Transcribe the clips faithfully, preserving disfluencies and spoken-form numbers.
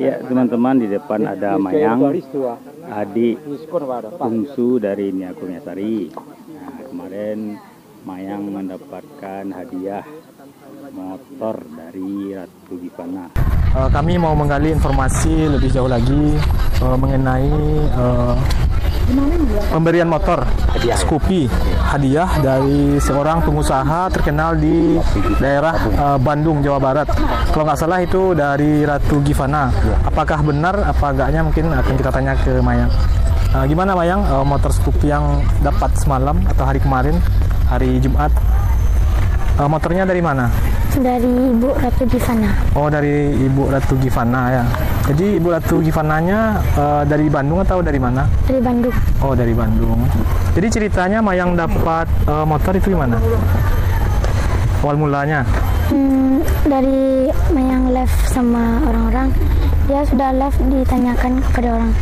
Ya, teman-teman, di depan ada Mayang, adik bungsu dari Nia Kurnia Sari. Nah, kemarin Mayang mendapatkan hadiah motor dari Ratu Ghivana. Kami mau menggali informasi lebih jauh lagi uh, mengenai uh, pemberian motor Scoopy, hadiah dari seorang pengusaha terkenal di daerah uh, Bandung, Jawa Barat. Kalau nggak salah itu dari Ratu Ghivana. Apakah benar apa enggaknya mungkin akan kita tanya ke Mayang. Uh, gimana Mayang, uh, motor Scoopy yang dapat semalam atau hari kemarin, hari Jumat, uh, motornya dari mana? Dari Ibu Ratu Ghivana. Oh, dari Ibu Ratu Ghivana ya. Jadi Ibu Ratu Ghivananya uh, dari Bandung atau dari mana? Dari Bandung. Oh, dari Bandung. Jadi ceritanya Mayang dapat uh, motor itu gimana? Awal mulanya? Hmm, dari Mayang live sama orang-orang. Dia sudah live ditanyakan kepada orang.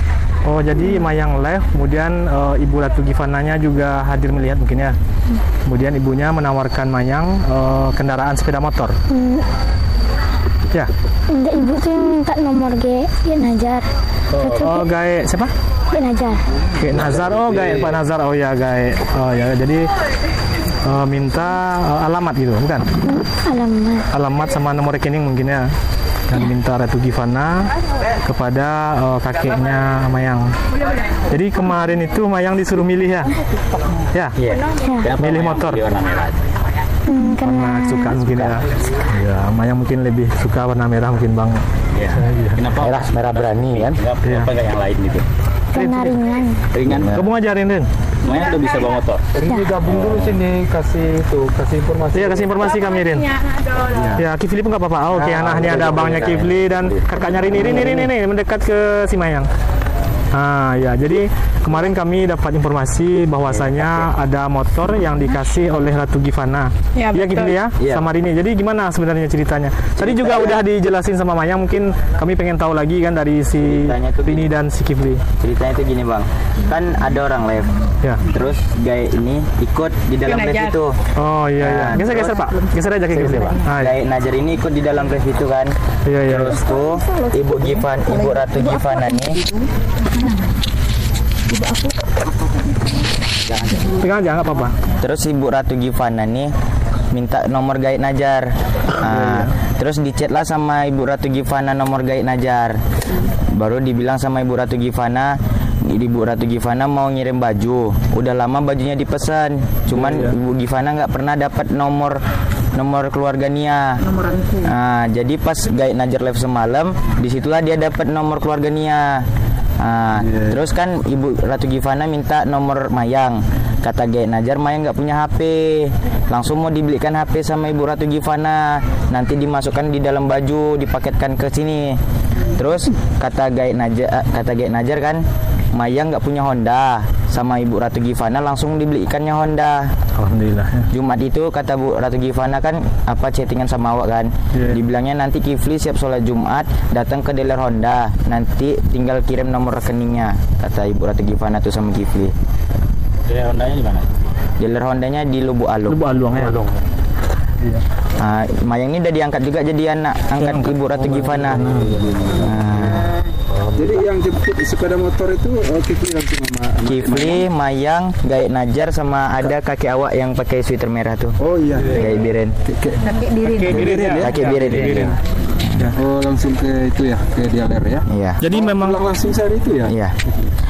Oh, jadi Mayang live, kemudian uh, Ibu Ratu Ghivananya juga hadir melihat mungkin ya. Hmm. Kemudian ibunya menawarkan Mayang uh, kendaraan sepeda motor. Hmm. Ya. Ibu tuh yang minta nomor G, G Nazar. Oh, oh Gae siapa? G Nazar. G Nazar, oh Gae Pak Nazar, oh ya Gae, oh ya. Jadi uh, minta uh, alamat gitu, bukan? Alamat. Alamat sama nomor rekening mungkin ya. Dan minta Ratu Ghivana kepada uh, kakeknya Mayang. Jadi kemarin itu Mayang disuruh milih ya, ya, yeah. ya. milih motor. Hmm, karena warna suka mungkin suka. Ya, ya Mayang mungkin lebih suka warna merah mungkin bang. Ya. Kenapa? Merah, merah berani kan? Kenapa ya. Nggak yang lain gitu? Karena ringan. Ringan. Kamu ngajarin Rin? Mayang tuh bisa bawa motor. Rin digabung dulu sini, kasih itu, kasih informasi. Iya, kasih informasi kami Rin. Ya, Kifli pun nggak apa-apa. Oh, oke, nah, anaknya ada abangnya Kifli dan kakaknya Rin. Rin, Rin, Rin, Rin mendekat ke si Mayang. Nah, ya, jadi kemarin kami dapat informasi bahwasanya ada motor yang dikasih oleh Ratu Ghivana. Iya, ya, gitu ya, ya, sama Rini. Jadi gimana sebenarnya ceritanya? Tadi ceritanya juga udah dijelasin sama Mayang, mungkin kami pengen tahu lagi kan dari si Rini dan si Kifli. Ceritanya itu gini bang, kan ada orang live, ya. Terus gay ini ikut di dalam live itu. Oh iya, iya. Nah, geser-geser pak, geser aja ke Kifli pak. Ah, iya. Gay Najar ini ikut di dalam live itu kan. Iya, iya. Terus tuh Ibu Ghivana, Ibu Ratu Ghivana nih. Jangan jangan apa-apa. Terus Ibu Ratu Ghivana nih minta nomor Gaid Najar. Nah, terus dicatlah sama Ibu Ratu Ghivana nomor Gaid Najar. Baru dibilang sama Ibu Ratu Ghivana, Ibu Ratu Ghivana mau ngirim baju. Udah lama bajunya dipesan. Cuman yeah, yeah. Ibu Ghivana nggak pernah dapat nomor nomor keluarga Nia. Nah, jadi pas Gaid Najar live semalam, disitulah dia dapat nomor keluarga Nia. Nah, yeah. Terus kan Ibu Ratu Ghivana minta nomor Mayang. Kata Gaid Najar Mayang nggak punya H P. Langsung mau dibelikan H P sama Ibu Ratu Ghivana. Nanti dimasukkan di dalam baju, dipaketkan ke sini. Terus kata Gaid Najar, kata Gaid Najar kan Mayang nggak punya Honda, sama Ibu Ratu Ghivana langsung dibelikannya Honda. Alhamdulillah. Ya. Jumat itu kata Bu Ratu Ghivana kan apa chattingan sama awak kan, yeah. Dibilangnya nanti Kifli siap sholat Jumat datang ke dealer Honda, nanti tinggal kirim nomor rekeningnya, kata Ibu Ratu Ghivana tuh sama Kifli. Dealer Hondanya di mana? Dealer Hondanya di Lubuk Alung. Lubuk Alung ya. Alung. Iya. Nah, Mayang ini udah diangkat juga jadi anak angkat Ibu Ratu Ghivana. Nah, jadi yang jemput sepeda motor itu oh, Kifli langsung sama Kifli, Mayang, Gaid Najar sama ada kakek awak yang pakai sweater merah tuh. Oh iya. Kakek Biren. Kakek Biren. Kakek Biren. Kakek Biren. Oh langsung ke itu ya, ke dealer ya. Iya. Jadi memang langsung sehari itu ya. Iya.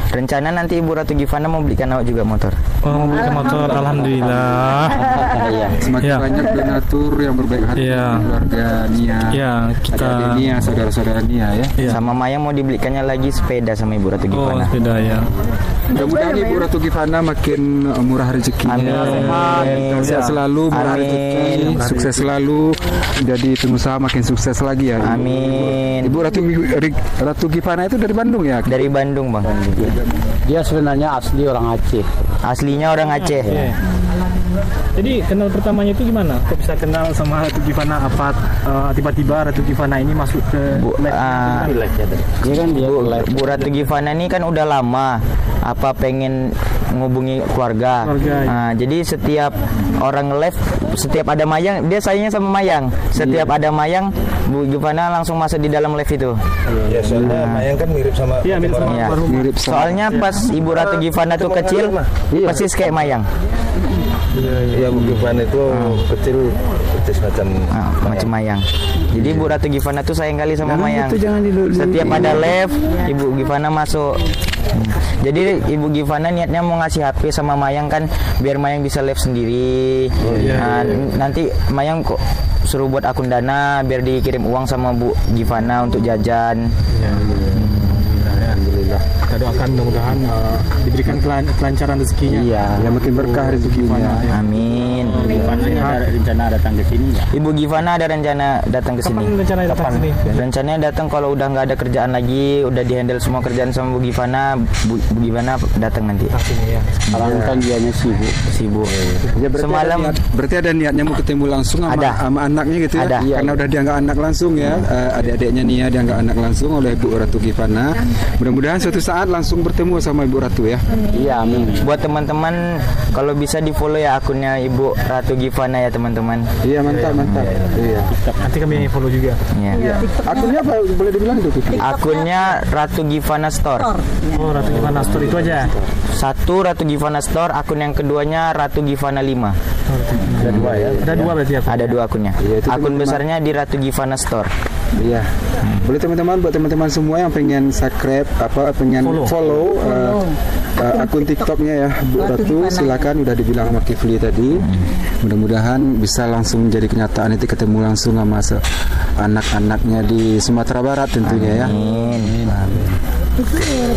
Rencana nanti Ibu Ratu Ghivana mau belikan awak juga motor. Oh, mau belikan motor, alhamdulillah. Semakin ya. Banyak donatur yang berbaik hati ya. Keluarga Nia. Ya, kita ada Nia, saudara-saudara Nia ya. Ya. Sama Mayang mau dibelikannya lagi sepeda sama Ibu Ratu Ghivana. Oh, sepeda ya. Mudah-mudahan Ibu Ratu Ghivana makin murah rezekinya. Amin. Sehat selalu, murah rezeki, sukses selalu, jadi pengusaha makin sukses lagi ya. Amin. Ibu Ratu Ratu Ghivana itu dari Bandung ya? Dari Bandung, Bang. Bandung. Dia sebenarnya asli orang Aceh. Aslinya orang Aceh. Ya. Jadi kenal pertamanya itu gimana? Kok bisa kenal sama Ratu Ghivana? Apa uh, tiba-tiba Ratu Ghivana ini masuk ke Bu, live, uh, live ya tadi? Iya kan dia Bu, live. Bu Ratu Ghivana ini kan udah lama apa pengen menghubungi keluarga. keluarga ya. Nah, jadi setiap orang live, setiap ada Mayang, dia sayangnya sama Mayang. Setiap iya. ada Mayang, Bu Ghivana langsung masuk di dalam live itu. Iya, soalnya nah. Mayang kan mirip sama Iya, mirip sama. Ya. Mirip sama. Soalnya ya. pas Ibu Ratu Ghivana tuh kecil, iya. persis kayak Mayang. Ya, Bu Ghivana itu ah. kecil, persis macam ah, macam Mayang. Jadi Bu Ratu Ghivana tuh sayang kali sama nah, Mayang. Setiap ada live, Ibu Ghivana masuk. Jadi Ibu Ghivana niatnya mau ngasih H P sama Mayang kan biar Mayang bisa live sendiri. Oh, iya, nah, iya. Nanti Mayang kok suruh buat akun dana biar dikirim uang sama Bu Ghivana untuk jajan. Iya, iya. Alhamdulillah. Kita doakan mudah-mudahan uh, diberikan kelan- kelancaran rezekinya. Iya. Yang makin berkah rezekinya. Ya. Amin. Ibu Ghivana ada rencana datang ke sini. Ya? Ibu Ghivana ada rencana datang ke sini. Kapan rencananya datang ke sini? Rencananya datang kalau udah nggak ada kerjaan lagi, udah dihandle semua kerjaan sama Bu Ghivana, Bu, Bu Ghivana datang nanti. Sini ya. Alhamdulillah kan dianya sibuk, sibuk. Ya, berarti semalam ada niat, berarti ada niatnya mau ketemu langsung sama, ada. sama anaknya gitu ya. Ada. Karena udah dianggap anak langsung ya. Uh, adik-adiknya Nia dianggap anak langsung oleh Bu Ratu Ghivana. Mudah-mudahan suatu saat langsung bertemu sama Ibu Ratu ya. Iya, amin. Buat teman-teman kalau bisa di follow ya akunnya Ibu Ratu Ghivana ya teman-teman. Iya mantap mantap. Iya. Nanti kami yang follow juga. Iya. Ya. Akunnya apa boleh dibilang itu? Akunnya Ratu Ghivana Store. Oh Ratu Ghivana Store itu aja. Satu Ratu Ghivana Store. Akun yang keduanya Ratu Ghivana lima. Ada dua ya. Ada dua berarti akunnya. Ada dua akunnya. Ya, akun besarnya di Ratu Ghivana Store. Iya. Boleh teman-teman, buat teman-teman semua yang pengen subscribe apa pengen follow, follow, follow. Uh, uh, akun TikToknya ya Bu Ratu, silakan udah dibilang sama Kifli tadi. Mudah-mudahan bisa langsung menjadi kenyataan nanti ketemu langsung sama anak-anaknya di Sumatera Barat tentunya. Amin. Ya. Amin.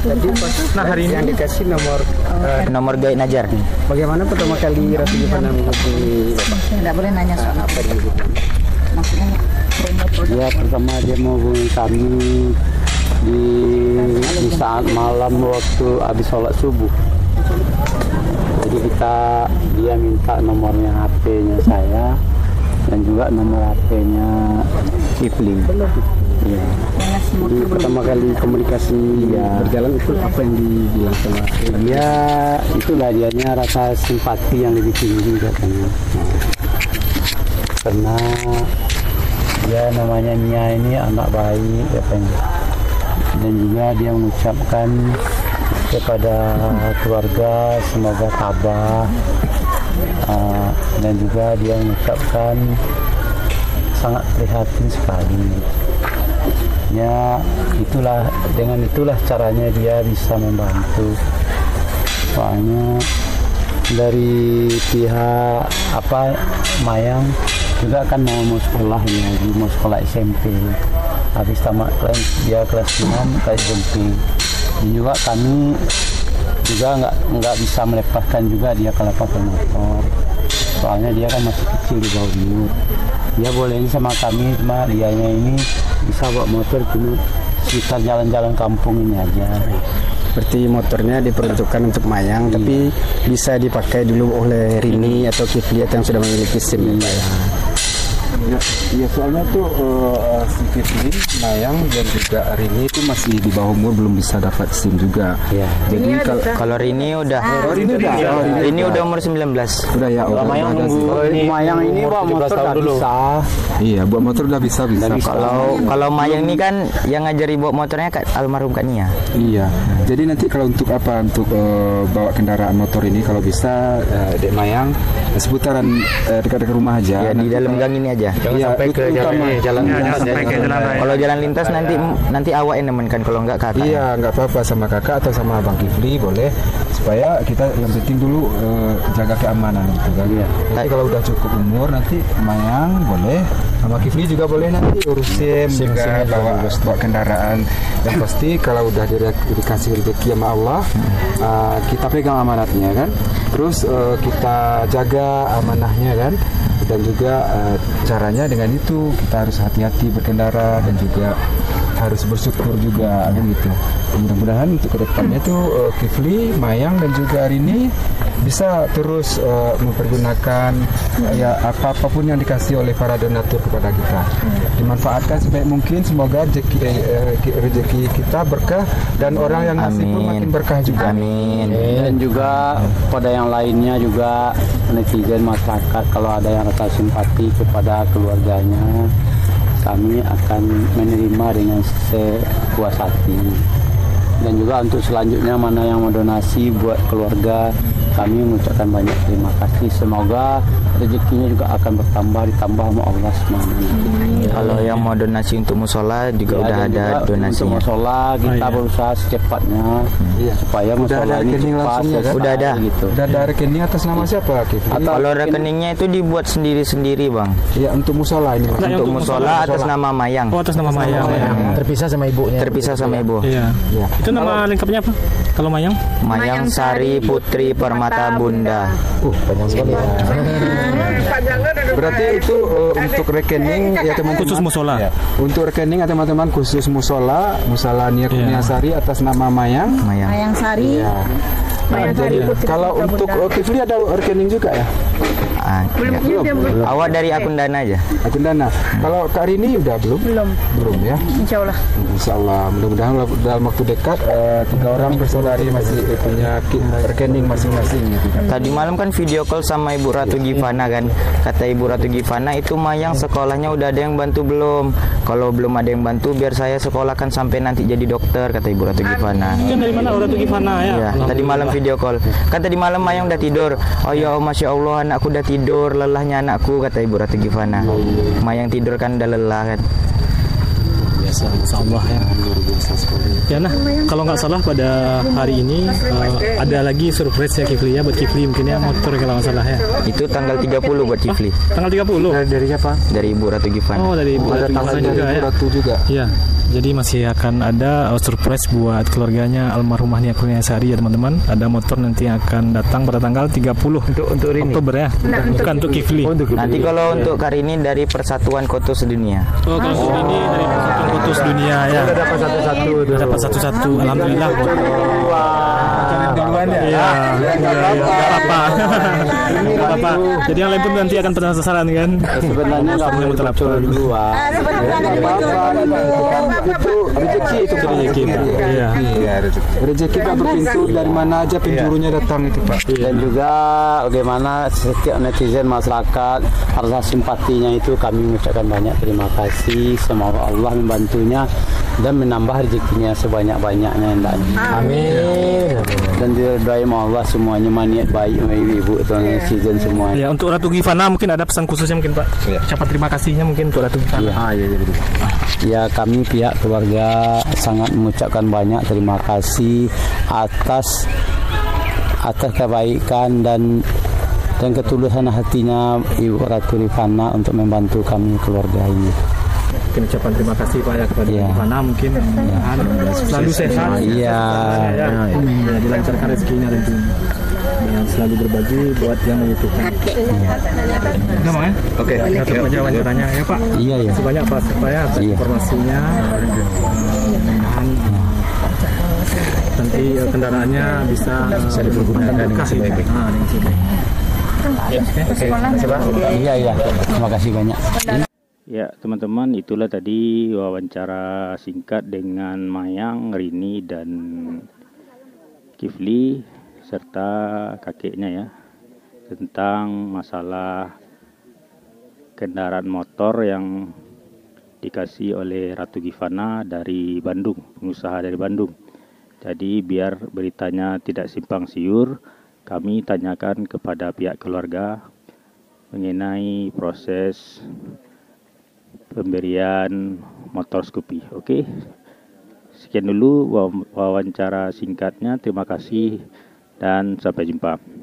Tadi pas nah, hari ini yang dikasih nomor uh, nomor Guide Najar. Bagaimana pertama kali Ratu Ghivana mengikuti? Tidak boleh nanya soal apa gitu. Maksudnya ya pertama dia mau hubungi kami di, di saat malam waktu habis sholat subuh. Jadi kita dia minta nomornya H P-nya saya dan juga nomor H P-nya Kifli. Ya. Jadi pertama kali komunikasi ya berjalan itu apa yang dibilang sama dia itulah dianya rasa simpati yang lebih tinggi katanya. Karena dia namanya Nia ini anak baik katanya. Dan juga dia mengucapkan kepada keluarga semoga tabah uh, dan juga dia mengucapkan sangat prihatin sekali. Ya itulah dengan itulah caranya dia bisa membantu. Soalnya dari pihak apa Mayang juga kan mau mau sekolah ya, dia mau sekolah S M P. Habis tamat kelas dia kelas enam ke S M P. Dan juga kami juga nggak nggak bisa melepaskan juga dia kalau pakai motor. Soalnya dia kan masih kecil di bawah umur. Dia boleh sama kami, cuma dianya ini bisa bawa motor dulu sekitar jalan-jalan kampung ini aja. Seperti motornya diperuntukkan untuk Mayang, iya. tapi bisa dipakai dulu oleh Rini atau Kifli yang sudah memiliki SIM Mayang. Ya, ya soalnya tuh uh, si Kifli, Mayang dan juga Rini itu masih di bawah umur belum bisa dapat SIM juga. Ya. Jadi kalau kalau Rini udah, ah, Rini udah, ya, Rini udah umur sembilan belas. Udah ya. Kalau Mayang, Mayang ini bawa motor udah bisa. Iya, bawa motor udah bisa bisa. Kalau kalau Mayang ini kan yang ngajari bawa motornya Kak almarhum Kak Nia. Iya. Jadi nanti kalau untuk apa untuk uh, bawa kendaraan motor ini kalau bisa uh, Dek Mayang seputaran uh, dekat-dekat rumah aja. Ya, di dalam gang ini aja. Jangan ya, sampai ke jalan ini, jalan ya, lintas. Jalan jalan jalan jalan. Kalau jalan lintas nanti nanti awak yang nemenkan kalau enggak kakak. Iya, enggak apa-apa sama kakak atau sama Abang Kifli boleh supaya kita yang penting dulu uh, jaga keamanan gitu kan. Iya. Nanti kalau udah cukup umur nanti Mayang boleh sama Kifli juga boleh nanti urusin sim, juga sim, bawa, juga. bawa kendaraan yang pasti kalau udah dikasih rezeki sama Allah hmm. uh, kita pegang amanatnya kan terus uh, kita jaga amanahnya kan dan juga uh, caranya dengan itu kita harus hati-hati berkendara dan juga harus bersyukur juga gitu. Mudah-mudahan untuk kedepannya tuh Kifli, Mayang dan juga Rini bisa terus uh, mempergunakan uh, ya apa apapun yang dikasih oleh para donatur kepada kita, dimanfaatkan sebaik mungkin, semoga rezeki eh, rezeki kita berkah dan orang yang ngasih pun makin berkah juga. Amin. Amin. Dan juga pada yang lainnya juga netizen masyarakat, kalau ada yang rasa simpati kepada keluarganya, kami akan menerima dengan sepuas hati. Dan juga untuk selanjutnya mana yang mendonasi buat keluarga, kami mengucapkan banyak terima kasih. Semoga rezekinya juga akan bertambah, ditambah sama Allah subhanahu wa taala. Hmm. Kalau yang mau donasi untuk musola juga ya, udah ada juga donasinya. Untuk musola kita oh, iya. berusaha secepatnya hmm. supaya musola ini cepat. Ya, kan? Udah ada. Gitu. Udah ada rekening atas nama siapa? Gitu. Atau kalau rekeningnya itu dibuat sendiri-sendiri, Bang. Iya, untuk musola ini. Nah, untuk musola atas nama Mayang. Oh, atas nama Mayang. Mayang. Terpisah sama ibunya. Terpisah sama ibu. Iya. Ya. Itu nama kalau, lengkapnya apa? Kalau Mayang? Mayang Sari Putri Permata Bunda. Uh, banyak sekali. Berarti itu uh, untuk rekening ya teman-teman khusus musola. Ya. Untuk rekening ya teman-teman khusus musola, musola Nia Kurnia Sari atas nama Mayang. Mayang, Mayang Sari. Ya. Mayang Sari Putri. Kalau Putri untuk Bunda. Kifli ada rekening juga ya? Ah, belum, belum, belum. Awal dari akun dana aja. Akun dana. Hmm. Kalau Kak Rini udah belum? Belum. Belum ya? Insya Allah. Insya Allah. Mudah-mudahan dalam waktu dekat uh, tiga orang bersaudari masih punya rekening masing-masing. Gitu. Tadi malam kan video call sama Ibu Ratu Ghivana kan. Kata Ibu Ratu Ghivana itu Mayang sekolahnya udah ada yang bantu belum? Kalau belum ada yang bantu biar saya sekolahkan sampai nanti jadi dokter, kata Ibu Ratu Ghivana. Kan tadi mana Ratu Ghivana ya? Iya. Tadi malam video call. Kan tadi malam Mayang udah tidur. Oh ya, oh, masya Allah anakku udah tidur. Tidur lelahnya anakku, kata Ibu Ratu Ghivana. Mayang tidur kan udah lelah kan. Biasa, insyaallah ya. Ya nah, kalau nggak salah pada hari ini uh, ada lagi surprise ya Kifli ya, buat Kifli mungkin ya motor kalau nggak salah ya. Itu tanggal tiga puluh buat Kifli. Ah, tanggal tiga puluh? Dari, dari siapa? Dari Ibu Ratu Ghivana. Oh, dari Ibu oh, Ratu Ghivana juga ya. Ratu juga. Iya. Jadi masih akan ada surprise buat keluarganya almarhumah Nia Kurnia Sari ya teman-teman. Ada motor nanti akan datang pada tanggal tiga puluh untuk, untuk Oktober ya. Nah, bukan untuk, untuk Kifli. Oh, untuk nanti kalau ya. Untuk kali ini dari Persatuan Koto Sedunia. Oh, kalau oh. ini dari Persatuan Koto Sedunia ya. Kita dapat satu-satu. Kita dapat satu-satu. Alhamdulillah. Duluan ya. Iya. Enggak apa-apa. Enggak apa-apa. Jadi yang lain pun nanti akan pernah sasaran kan. Sebenarnya enggak boleh terlalu luas. Itu rezeki itu rezeki. Iya. Rezeki Pak berpintu dari mana aja penjurunya datang itu Pak. Dan juga bagaimana setiap netizen masyarakat rasa simpatinya itu kami mengucapkan banyak terima kasih. Semoga Allah membantunya dan menambah rezekinya sebanyak-banyaknya hendaknya. Amin. Dan doain Allah semuanya niat baik ibu-ibu yeah. season semua. Ya, untuk Ratu Ghivana mungkin ada pesan khususnya mungkin Pak. Yeah. Siapa terima kasihnya mungkin untuk Ratu Ghivana. Yeah. Ah, ya, ya, ya, ya. ya kami pihak keluarga sangat mengucapkan banyak terima kasih atas atas kebaikan dan dan ketulusan hatinya Ibu Ratu Ghivana untuk membantu kami keluarga ini. Mungkin ucapan terima kasih Pak ya kepada yeah. Ghivana mungkin yeah. ya, selalu sehat yeah. ya, ya, ya. ya dilancarkan rezekinya tentunya dan selalu berbagi buat yang membutuhkan. Udah mau ya? Oke, satu penjelasan tanya ya Pak. Iya ya. Sebanyak Pak supaya yeah. informasinya dan nanti kendaraannya bisa bisa dipergunakan dengan sebaik baiknya. Ya, oke. Iya iya. Terima kasih banyak. Ya teman-teman, itulah tadi wawancara singkat dengan Mayang, Rini dan Kifli serta kakeknya ya, tentang masalah kendaraan motor yang dikasih oleh Ratu Ghivana dari Bandung, pengusaha dari Bandung. Jadi biar beritanya tidak simpang siur, kami tanyakan kepada pihak keluarga mengenai proses pemberian motor Scoopy. Oke, sekian dulu wawancara singkatnya. Terima kasih dan sampai jumpa.